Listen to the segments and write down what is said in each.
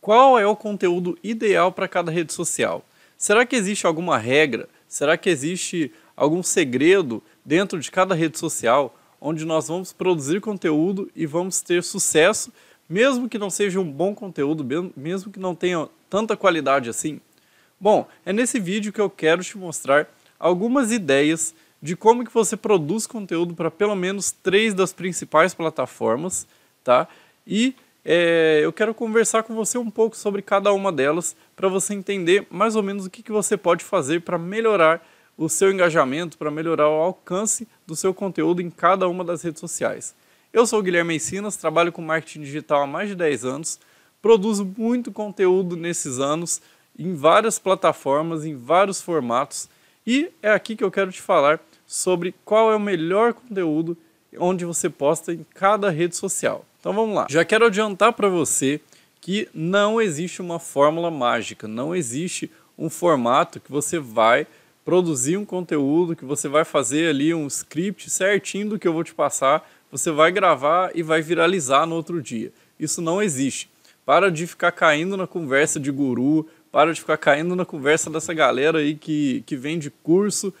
Qual é o conteúdo ideal para cada rede social? Será que existe alguma regra? Será que existe algum segredo dentro de cada rede social onde nós vamos produzir conteúdo e vamos ter sucesso, mesmo que não seja um bom conteúdo, mesmo que não tenha tanta qualidade assim? Bom, é nesse vídeo que eu quero te mostrar algumas ideias de como que você produz conteúdo para pelo menos 3 das principais plataformas, tá? E eu quero conversar com você um pouco sobre cada uma delas para você entender mais ou menos o que você pode fazer para melhorar o seu engajamento, para melhorar o alcance do seu conteúdo em cada uma das redes sociais. Eu sou o Guilherme Encinas, trabalho com marketing digital há mais de 10 anos, produzo muito conteúdo nesses anos em várias plataformas, em vários formatos, e é aqui que eu quero te falar sobre qual é o melhor conteúdo onde você posta em cada rede social. Então vamos lá. Já quero adiantar para você que não existe uma fórmula mágica, não existe um formato que você vai produzir um conteúdo, que você vai fazer ali um script certinho do que eu vou te passar, você vai gravar e vai viralizar no outro dia. Isso não existe. Para de ficar caindo na conversa de guru, para de ficar caindo na conversa dessa galera aí que vende curso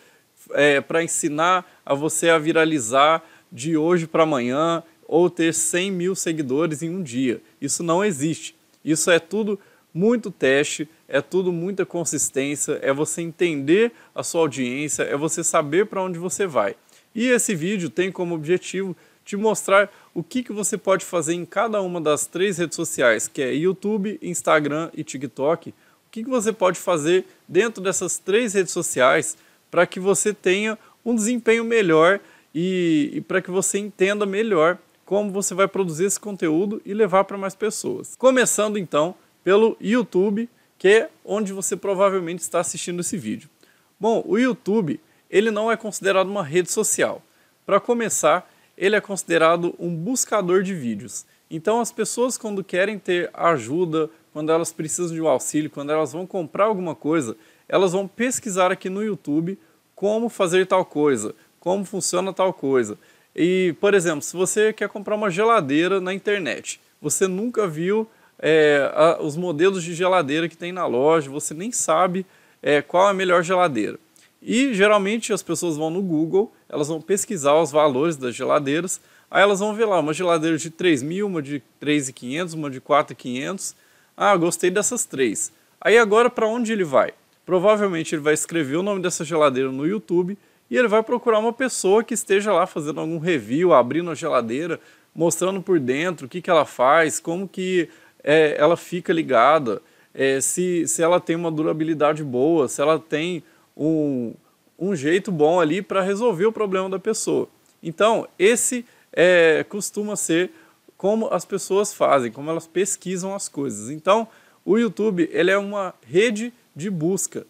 para ensinar a você a viralizar de hoje para amanhã, ou ter 100 mil seguidores em um dia. Isso não existe. Isso é tudo muito teste, é tudo muita consistência, é você entender a sua audiência, é você saber para onde você vai. E esse vídeo tem como objetivo te mostrar o que você pode fazer em cada uma das 3 redes sociais, que é YouTube, Instagram e TikTok. O que você pode fazer dentro dessas 3 redes sociais para que você tenha um desempenho melhor e para que você entenda melhor como você vai produzir esse conteúdo e levar para mais pessoas. Começando então pelo YouTube, que é onde você provavelmente está assistindo esse vídeo. Bom, o YouTube, ele não é considerado uma rede social. Para começar, ele é considerado um buscador de vídeos. Então as pessoas, quando querem ter ajuda, quando elas precisam de um auxílio, quando elas vão comprar alguma coisa, elas vão pesquisar aqui no YouTube como fazer tal coisa, como funciona tal coisa. E, por exemplo, se você quer comprar uma geladeira na internet, você nunca viu os modelos de geladeira que tem na loja, você nem sabe qual é a melhor geladeira. E, geralmente, as pessoas vão no Google, elas vão pesquisar os valores das geladeiras, aí elas vão ver lá uma geladeira de 3 mil, uma de 3.500, uma de 4.500. Ah, gostei dessas 3. Aí agora, para onde ele vai? Provavelmente ele vai escrever o nome dessa geladeira no YouTube, e ele vai procurar uma pessoa que esteja lá fazendo algum review, abrindo a geladeira, mostrando por dentro o que ela faz, como que ela fica ligada, se ela tem uma durabilidade boa, se ela tem um jeito bom ali para resolver o problema da pessoa. Então, esse costuma ser como as pessoas fazem, como elas pesquisam as coisas. Então, o YouTube, ele é uma rede de busca.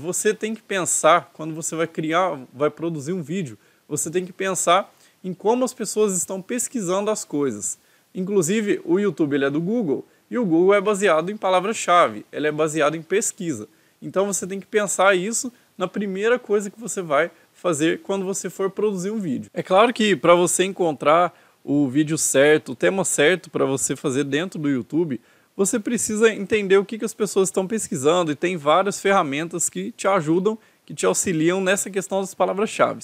Você tem que pensar, quando você vai criar, vai produzir um vídeo, você tem que pensar em como as pessoas estão pesquisando as coisas. Inclusive, o YouTube ele é do Google, e o Google é baseado em palavra-chave, ele é baseado em pesquisa. Então você tem que pensar isso na primeira coisa que você vai fazer quando você for produzir um vídeo. É claro que para você encontrar o vídeo certo, o tema certo para você fazer dentro do YouTube, você precisa entender o que as pessoas estão pesquisando, e tem várias ferramentas que te ajudam, que te auxiliam nessa questão das palavras-chave.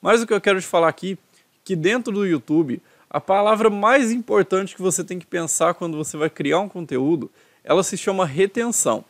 Mas o que eu quero te falar aqui, que dentro do YouTube, a palavra mais importante que você tem que pensar quando você vai criar um conteúdo, ela se chama retenção.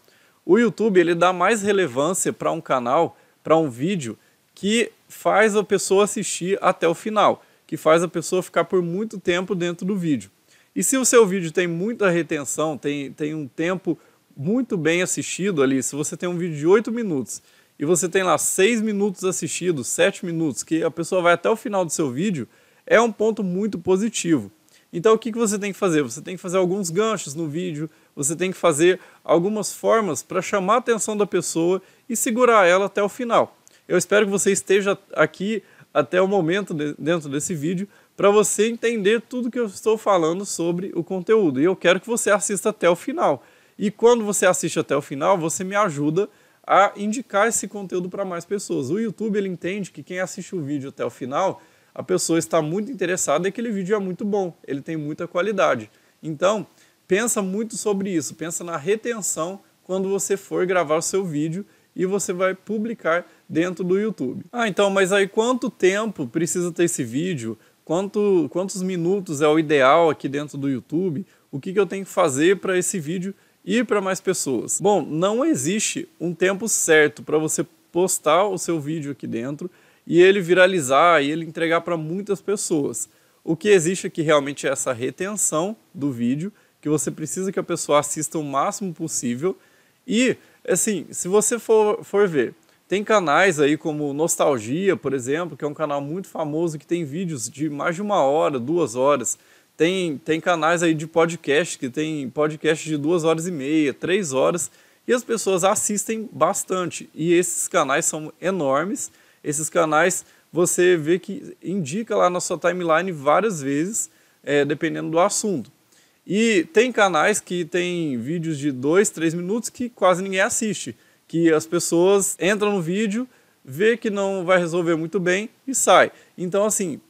O YouTube, ele dá mais relevância para um canal, para um vídeo, que faz a pessoa assistir até o final, que faz a pessoa ficar por muito tempo dentro do vídeo. E se o seu vídeo tem muita retenção, tem um tempo muito bem assistido ali, se você tem um vídeo de 8 minutos e você tem lá 6 minutos assistidos, 7 minutos, que a pessoa vai até o final do seu vídeo, é um ponto muito positivo. Então o que você tem que fazer? Você tem que fazer alguns ganchos no vídeo, você tem que fazer algumas formas para chamar a atenção da pessoa e segurar ela até o final. Eu espero que você esteja aqui até o momento dentro desse vídeo, para você entender tudo que eu estou falando sobre o conteúdo. E eu quero que você assista até o final. E quando você assiste até o final, você me ajuda a indicar esse conteúdo para mais pessoas. O YouTube, ele entende que quem assiste o vídeo até o final, a pessoa está muito interessada e aquele vídeo é muito bom, ele tem muita qualidade. Então, pensa muito sobre isso, pensa na retenção quando você for gravar o seu vídeo e você vai publicar dentro do YouTube. Ah, então, mas aí quanto tempo precisa ter esse vídeo? Quantos minutos é o ideal aqui dentro do YouTube? O que eu tenho que fazer para esse vídeo ir para mais pessoas? Bom, não existe um tempo certo para você postar o seu vídeo aqui dentro e ele viralizar e ele entregar para muitas pessoas. O que existe aqui realmente é essa retenção do vídeo, que você precisa que a pessoa assista o máximo possível. E, assim, se você for ver, tem canais aí como Nostalgia, por exemplo, que é um canal muito famoso que tem vídeos de mais de 1 hora, 2 horas. Tem canais aí de podcast, que tem podcast de 2 horas e meia, 3 horas. E as pessoas assistem bastante. E esses canais são enormes. Esses canais você vê que indica lá na sua timeline várias vezes, dependendo do assunto. E tem canais que tem vídeos de 2, 3 minutos que quase ninguém assiste, que as pessoas entram no vídeo, vê que não vai resolver muito bem e sai. Então, assim,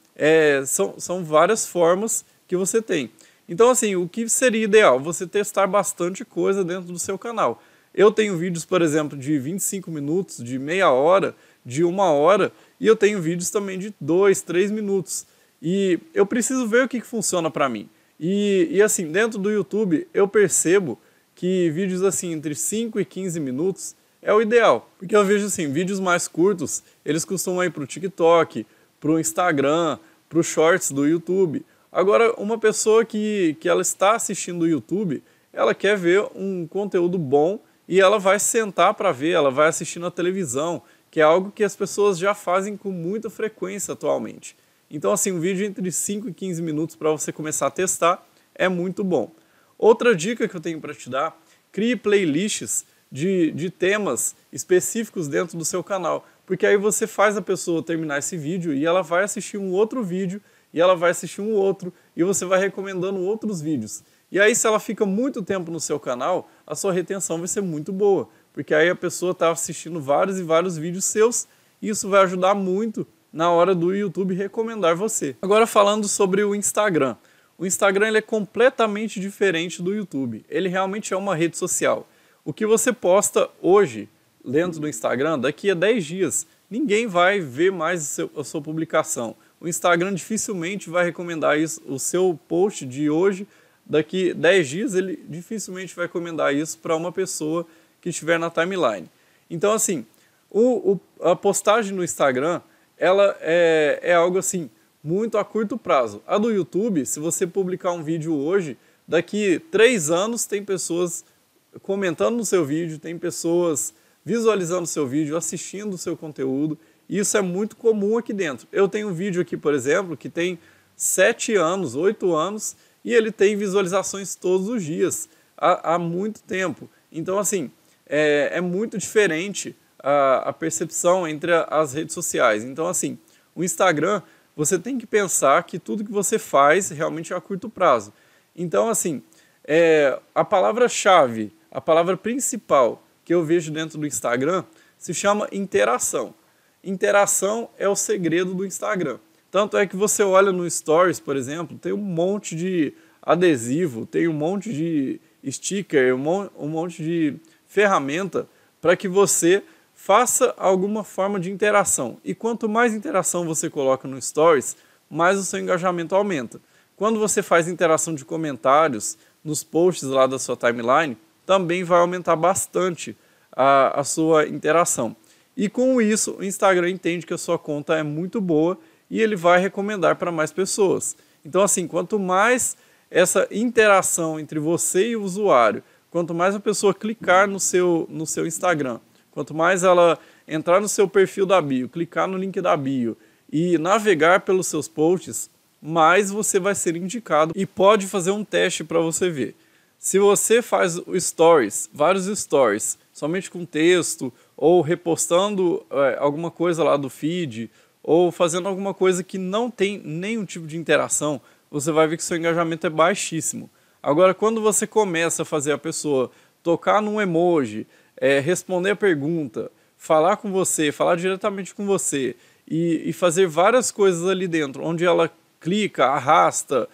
são várias formas que você tem. Então, assim, o que seria ideal? Você testar bastante coisa dentro do seu canal. Eu tenho vídeos, por exemplo, de 25 minutos, de meia hora, de 1 hora, e eu tenho vídeos também de 2, 3 minutos. E eu preciso ver o que funciona para mim. E, assim, dentro do YouTube, eu percebo que vídeos, assim, entre 5 e 15 minutos, é o ideal, porque eu vejo assim, vídeos mais curtos, eles costumam ir para o TikTok, para o Instagram, para os shorts do YouTube. Agora, uma pessoa que ela está assistindo o YouTube, ela quer ver um conteúdo bom e ela vai sentar para ver, ela vai assistir na televisão, que é algo que as pessoas já fazem com muita frequência atualmente. Então, assim, um vídeo entre 5 e 15 minutos para você começar a testar é muito bom. Outra dica que eu tenho para te dar, crie playlists de temas específicos dentro do seu canal, porque aí você faz a pessoa terminar esse vídeo e ela vai assistir um outro vídeo, e ela vai assistir um outro, e você vai recomendando outros vídeos. E aí, se ela fica muito tempo no seu canal, a sua retenção vai ser muito boa, porque aí a pessoa está assistindo vários e vários vídeos seus, e isso vai ajudar muito na hora do YouTube recomendar você. Agora, falando sobre o Instagram. O Instagram ele é completamente diferente do YouTube. Ele realmente é uma rede social. O que você posta hoje dentro do Instagram, daqui a 10 dias, ninguém vai ver mais a sua publicação. O Instagram dificilmente vai recomendar isso. O seu post de hoje, daqui a 10 dias, ele dificilmente vai recomendar isso para uma pessoa que estiver na timeline. Então, assim, a postagem no Instagram ela é algo assim, muito a curto prazo. A do YouTube, se você publicar um vídeo hoje, daqui 3 anos tem pessoas comentando no seu vídeo, tem pessoas visualizando o seu vídeo, assistindo o seu conteúdo, e isso é muito comum aqui dentro. Eu tenho um vídeo aqui, por exemplo, que tem 7 anos, 8 anos, e ele tem visualizações todos os dias, há muito tempo. Então, assim, é muito diferente a percepção entre as redes sociais. Então, assim, o Instagram, você tem que pensar que tudo que você faz realmente é a curto prazo. Então, assim, a palavra-chave, a palavra principal que eu vejo dentro do Instagram se chama interação. Interação é o segredo do Instagram. Tanto é que você olha no Stories, por exemplo, tem um monte de adesivo, tem um monte de sticker, um monte de ferramenta para que você faça alguma forma de interação. E quanto mais interação você coloca no Stories, mais o seu engajamento aumenta. Quando você faz interação de comentários nos posts lá da sua timeline, também vai aumentar bastante a sua interação. E com isso, o Instagram entende que a sua conta é muito boa e ele vai recomendar para mais pessoas. Então, assim, quanto mais essa interação entre você e o usuário, quanto mais a pessoa clicar no seu Instagram, quanto mais ela entrar no seu perfil da bio, clicar no link da bio e navegar pelos seus posts, mais você vai ser indicado. E pode fazer um teste para você ver. Se você faz stories, vários stories, somente com texto, ou repostando alguma coisa lá do feed, ou fazendo alguma coisa que não tem nenhum tipo de interação, você vai ver que seu engajamento é baixíssimo. Agora, quando você começa a fazer a pessoa tocar num emoji, responder a pergunta, falar com você, falar diretamente com você e fazer várias coisas ali dentro, onde ela clica, arrasta,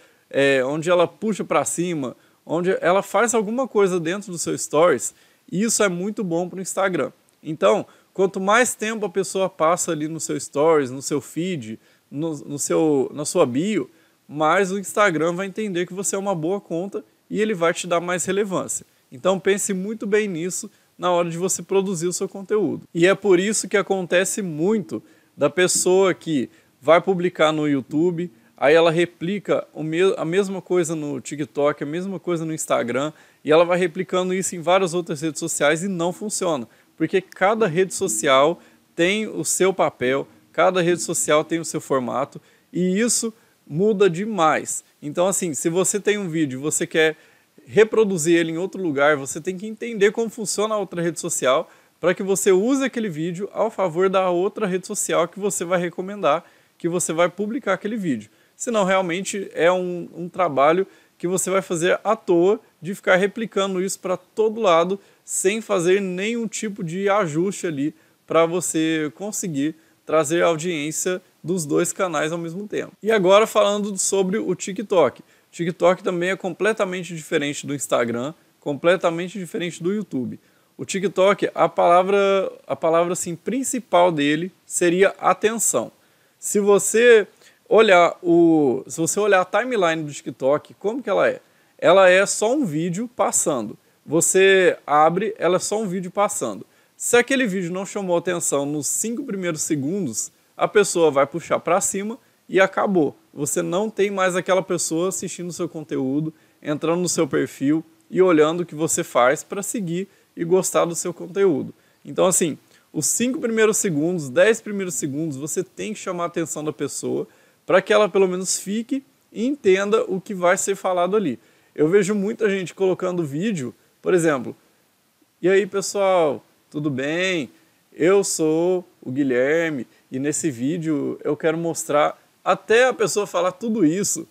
onde ela puxa para cima, onde ela faz alguma coisa dentro do seu Stories, e isso é muito bom para o Instagram. Então, quanto mais tempo a pessoa passa ali no seu Stories, no seu feed, na sua bio, mais o Instagram vai entender que você é uma boa conta e ele vai te dar mais relevância. Então, pense muito bem nisso na hora de você produzir o seu conteúdo. E é por isso que acontece muito da pessoa que vai publicar no YouTube, aí ela replica a mesma coisa no TikTok, a mesma coisa no Instagram, e ela vai replicando isso em várias outras redes sociais e não funciona. Porque cada rede social tem o seu papel, cada rede social tem o seu formato, e isso muda demais. Então, assim, se você tem um vídeo e você quer reproduzir ele em outro lugar, você tem que entender como funciona a outra rede social para que você use aquele vídeo ao favor da outra rede social que você vai recomendar, que você vai publicar aquele vídeo. Senão, realmente, é um trabalho que você vai fazer à toa de ficar replicando isso para todo lado sem fazer nenhum tipo de ajuste ali para você conseguir trazer a audiência dos dois canais ao mesmo tempo. E agora falando sobre o TikTok. TikTok também é completamente diferente do Instagram, completamente diferente do YouTube. O TikTok, a palavra assim, principal dele seria atenção. Se você olhar a timeline do TikTok, como que ela é? Ela é só um vídeo passando. Você abre, ela é só um vídeo passando. Se aquele vídeo não chamou atenção nos 5 primeiros segundos, a pessoa vai puxar para cima e acabou. Você não tem mais aquela pessoa assistindo o seu conteúdo, entrando no seu perfil e olhando o que você faz para seguir e gostar do seu conteúdo. Então, assim, os 5 primeiros segundos, 10 primeiros segundos, você tem que chamar a atenção da pessoa para que ela pelo menos fique e entenda o que vai ser falado ali. Eu vejo muita gente colocando vídeo, por exemplo, e aí pessoal, tudo bem? Eu sou o Guilherme e nesse vídeo eu quero mostrar, até a pessoa falar tudo isso,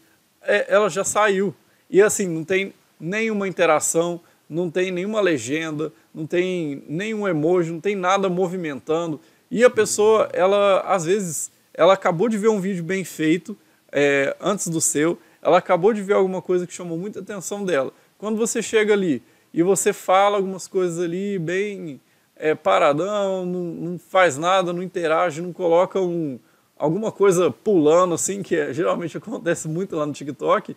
ela já saiu. E assim, não tem nenhuma interação, não tem nenhuma legenda, não tem nenhum emoji, não tem nada movimentando. E a pessoa, ela às vezes, ela acabou de ver um vídeo bem feito, antes do seu, ela acabou de ver alguma coisa que chamou muita atenção dela. Quando você chega ali e você fala algumas coisas ali bem paradão, não faz nada, não interage, não coloca alguma coisa pulando assim, que geralmente acontece muito lá no TikTok,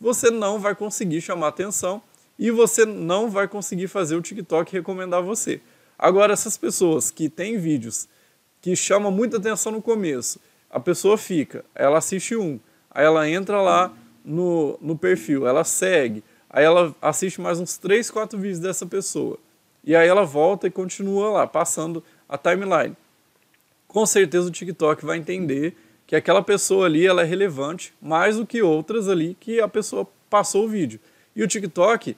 você não vai conseguir chamar atenção e você não vai conseguir fazer o TikTok recomendar você. Agora, essas pessoas que têm vídeos que chamam muita atenção no começo, a pessoa fica, ela assiste um, aí ela entra lá no perfil, ela segue, aí ela assiste mais uns 3, 4 vídeos dessa pessoa, e aí ela volta e continua lá, passando a timeline. Com certeza o TikTok vai entender que aquela pessoa ali ela é relevante mais do que outras ali que a pessoa passou o vídeo. E o TikTok,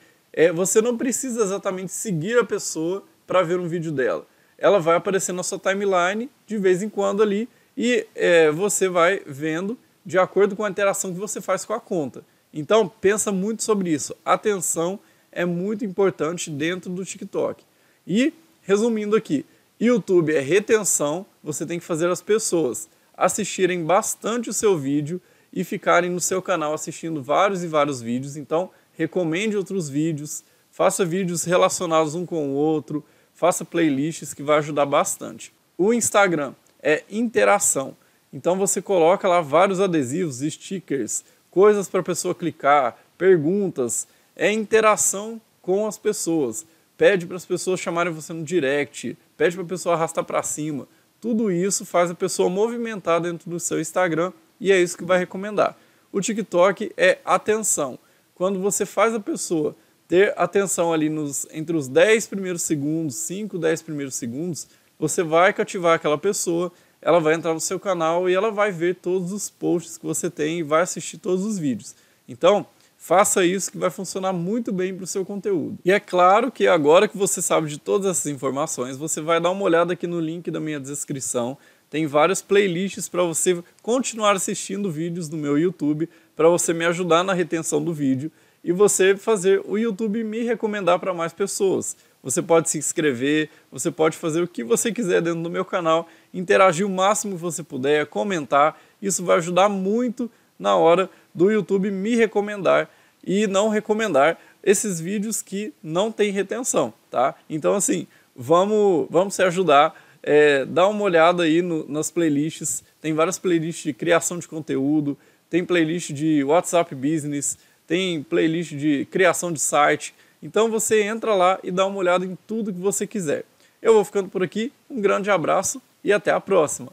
você não precisa exatamente seguir a pessoa para ver um vídeo dela. Ela vai aparecer na sua timeline de vez em quando ali e você vai vendo de acordo com a interação que você faz com a conta. Então, pensa muito sobre isso. Atenção é muito importante dentro do TikTok. E, resumindo aqui, YouTube é retenção, você tem que fazer as pessoas assistirem bastante o seu vídeo e ficarem no seu canal assistindo vários e vários vídeos. Então, recomende outros vídeos, faça vídeos relacionados um com o outro, faça playlists que vai ajudar bastante. O Instagram é interação. Então você coloca lá vários adesivos, stickers, coisas para a pessoa clicar, perguntas. É interação com as pessoas. Pede para as pessoas chamarem você no direct, pede para a pessoa arrastar para cima. Tudo isso faz a pessoa movimentar dentro do seu Instagram e é isso que vai recomendar. O TikTok é atenção. Quando você faz a pessoa ter atenção ali entre os 10 primeiros segundos, 5, 10 primeiros segundos, você vai cativar aquela pessoa, ela vai entrar no seu canal e ela vai ver todos os posts que você tem e vai assistir todos os vídeos. Então, faça isso que vai funcionar muito bem para o seu conteúdo. E é claro que agora que você sabe de todas essas informações, você vai dar uma olhada aqui no link da minha descrição. Tem várias playlists para você continuar assistindo vídeos do meu YouTube, para você me ajudar na retenção do vídeo e você fazer o YouTube me recomendar para mais pessoas. Você pode se inscrever, você pode fazer o que você quiser dentro do meu canal, interagir o máximo que você puder, comentar. Isso vai ajudar muito na hora do YouTube me recomendar e não recomendar esses vídeos que não têm retenção, tá? Então, assim, vamos se ajudar. Dá uma olhada aí nas playlists. Tem várias playlists de criação de conteúdo, tem playlist de WhatsApp Business, tem playlist de criação de site. Então você entra lá e dá uma olhada em tudo que você quiser. Eu vou ficando por aqui, um grande abraço e até a próxima!